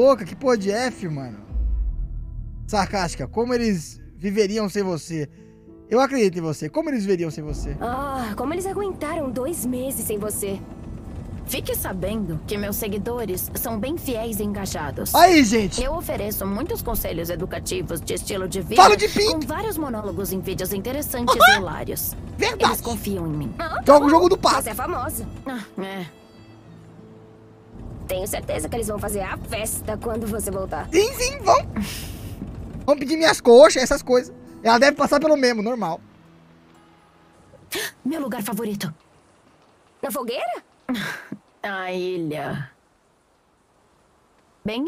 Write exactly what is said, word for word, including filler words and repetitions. louca, que porra de F, mano. Sarcástica, como eles viveriam sem você? Eu acredito em você. Como eles viveriam sem você? Ah, como eles aguentaram dois meses sem você. Fique sabendo que meus seguidores são bem fiéis e engajados. Aí, gente! Eu ofereço muitos conselhos educativos de estilo de vida. Fala de pink. Com vários monólogos em vídeos interessantes e hilários. Verdade! Eles confiam em mim. Ah, joga o jogo do pato. Você é famosa. Ah, é. Tenho certeza que eles vão fazer a festa quando você voltar. Sim, sim, vão. Vão pedir minhas coxas, essas coisas. Ela deve passar pelo mesmo, normal. Meu lugar favorito. Na fogueira? A ilha. Bem